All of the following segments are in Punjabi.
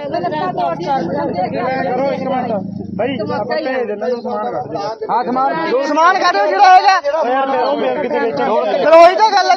ਸਮਾਨ ਕੱਢੋ ਜਿਹੜਾ ਹੈਗਾ ਗਲੋਈ ਦਾ ਗੱਲ ਹੈ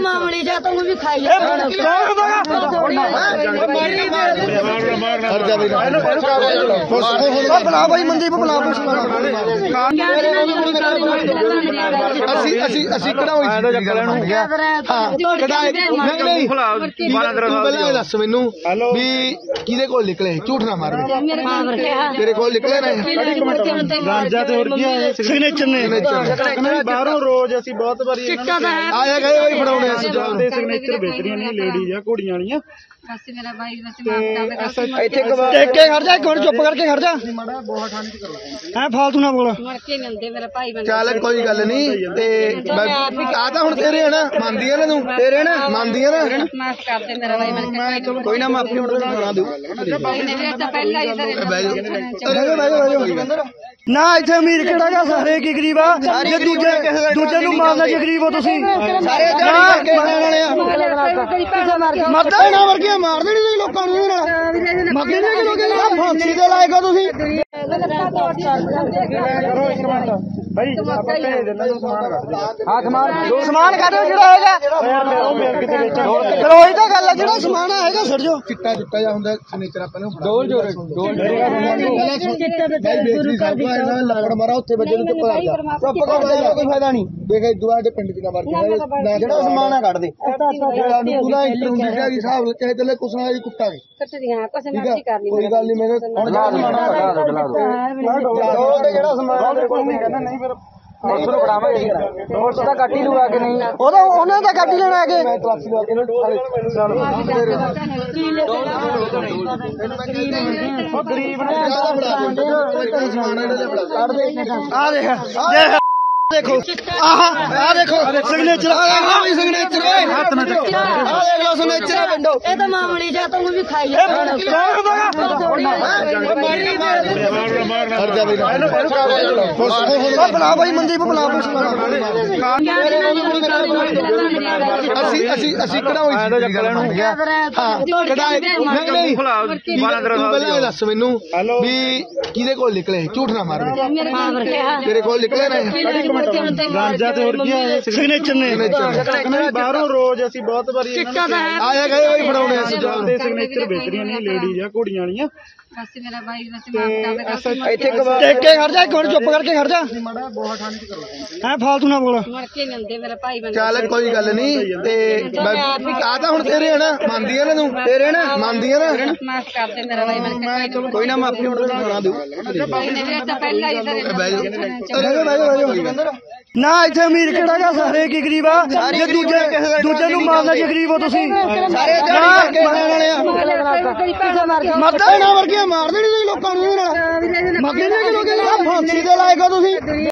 ਮਾਮਲੀ ਜਾ ਤੂੰ ਵੀ ਖਾਈ ਬਣਾ ਬਾਈ ਮਨਦੀਪ ਬਣਾ ਅਸੀਂ ਕਢਾਓ ਪਹਿਲਾਂ ਦੱਸ ਮੈਨੂੰ ਵੀ ਕਿਹਦੇ ਕੋਲ ਨਿਕਲੇ ਝੂਠ ਨਾ ਮਾਰ ਤੇਰੇ ਕੋਲ ਨਿਕਲੇ ਨੇ ਸਿਗਨੇਚਰ ਨੇ ਬਾਹਰੋਂ ਰੋਜ਼ ਅਸੀਂ ਬਹੁਤ ਵਾਰੀ ਆਏ ਗਏ ਫੜਾਉਣੇ ਸਿਗਨੇਚਰ ਵੇਚ ਰਹੀਆਂ ਨੇ ਲੇਡੀਜ਼ ਆ ਕੁੜੀਆਂ ਵਾਲੀਆਂ ਚੱਲ ਕੋਈ ਗੱਲ ਨੀ ਤੇ ਆ ਤਾਂ ਹੁਣ ਤੇਰੇ ਨਾ ਮੰਨਦੀਆਂ ਨਾ ਤੂੰ ਤੇਰੇ ਨਾ ਮੰਨਦੀਆਂ ਨਾ ਕੋਈ ਨਾ ਮਾਫੀ ਹੁਣ ਦੂ ਨਾ ਇੱਥੇ ਅਮੀਰ ਕਿਹੜਾ ਗਾ ਸਾਰੇ ਕੀ ਗਰੀਬ ਆ ਜੇ ਦੂਜੇ ਨੂੰ ਮਾਰਨਾ ਜੇ ਗਰੀਬ ਹੋ ਤੁਸੀਂ ਮਰਦਾ ਇਹਨਾਂ ਵਰਗੀਆਂ ਮਾਰ ਦੇਣੀ ਤੁਸੀਂ ਲੋਕਾਂ ਨੂੰ ਮਰਦੇ ਨੇ ਲੋਕ ਫਾਂਸੀ ਦੇ ਲਾਇਕ ਹੋ ਤੁਸੀਂ ਸਮਾਨ ਕੱਢੋ ਜਿਹੜਾ ਹੈਗਾ ਗਲੋਈ ਦਾ ਗੱਲ ਹੈ ਜਿਹੜਾ ਸਮਾਨ ਹੈਗਾ ਛੱਡ ਜਾਓ ਚਿੱਟਾ ਚਿੱਟਾ ਜਿਹਾ ਹੁੰਦਾ ਸਿਗਨੇਚਰ ਆਪਾਂ ਨੂੰ ਡੋਲ ਜੋਰ ਲਾਗੜ ਮਾਰਾ ਉੱਥੇ ਬੱਜੇ ਨੂੰ ਚੁੱਪ ਕਰ ਜਾ ਚੁੱਪ ਕਰ ਜਾ ਕੋਈ ਫਾਇਦਾ ਨਹੀਂ ਦੇਖ ਇਦੋਂ ਆ ਕੇ ਪਿੰਡ ਦੀ ਨਾ ਵਰਤ ਜਿਹੜਾ ਸਮਾਨ ਹੈ ਕੱਢ ਦੇ ਨੂੰ ਪੂਰਾ ਇੰਟਰਵਿਊ ਦਾ ਹਿਸਾਬ ਨਾਲ ਚਾਹੇ ਤੇਲੇ ਕੁਸਣਾ ਦੀ ਕੁੱਟਾ ਕੇ ਕੋਈ ਗੱਲ ਨਹੀਂ ਮੇਰੇ ਹੁਣ ਜਾ ਸਮਾਨ ਜਿਹੜਾ ਸਮਾਨ ਨਹੀਂ ਫਿਰ ਉਹਨਾਂ ਦਾ ਗੱਡੀ ਲੈਣਾ ਅੱਗੇ ਆ ਦੇਖ ਦੇਖੋ ਸਿਗਨੇਚਰ ਮਾਮਲੀ ਜਾ ਤੂੰ ਵੀ ਖਾਈ ਬਣਾ ਬਾਈ ਮਨਦੀਪ ਬਣਾ ਅਸੀਂ ਕਢਾਓ ਪਹਿਲਾਂ ਦੱਸ ਮੈਨੂੰ ਵੀ ਕਿਹਦੇ ਕੋਲ ਨਿਕਲੇ ਝੂਠ ਨਾ ਮਾਰ ਤੇਰੇ ਕੋਲ ਨਿਕਲੇ ਨੇ ਗਾਂਜਾ ਤੇ ਹੋਰ ਕੀ ਸਿਗਨੇਚਰ ਨੇ ਬਾਹਰੋਂ ਰੋਜ਼ ਅਸੀਂ ਬਹੁਤ ਵਾਰੀ ਆਏ ਗਏ ਫੜਾਉਣੇ ਸਿਗਨੇਚਰ ਵੇਚ ਰਹੀਆਂ ਨੇ ਲੇਡੀਜ਼ ਆ ਕੁੜੀਆਂ ਵਾਲੀਆਂ ਚੱਲ ਕੋਈ ਗੱਲ ਨੀ ਤੇ ਆ ਤਾਂ ਹੁਣ ਤੇਰੇ ਨਾ ਮੰਨਦੀਆਂ ਨਾ ਤੂੰ ਤੇਰੇ ਨਾ ਮੰਨਦੀਆਂ ਨਾ ਕੋਈ ਨਾ ਮਾਫੀ ਹੁਣ ਬਣਾ ਦੂ ਨਾ ਇੱਥੇ ਅਮੀਰ ਕਿਹੜਾ ਗਾ ਸਾਰੇ ਕੀ ਗਰੀਬ ਆ ਜੇ ਦੂਜੇ ਨੂੰ ਮਾਰਨਾ ਜੇ ਗਰੀਬ ਹੋ ਤੁਸੀਂ ਮਰਦਾ ਇਹਨਾਂ ਵਰਗੀਆਂ ਮਾਰ ਦੇਣੀ ਤੁਸੀਂ ਲੋਕਾਂ ਨੂੰ ਮਰਦੇ ਨੇ ਲੋਕ ਫਾਂਸੀ ਦੇ ਲਾਇਕ ਹੋ ਤੁਸੀਂ।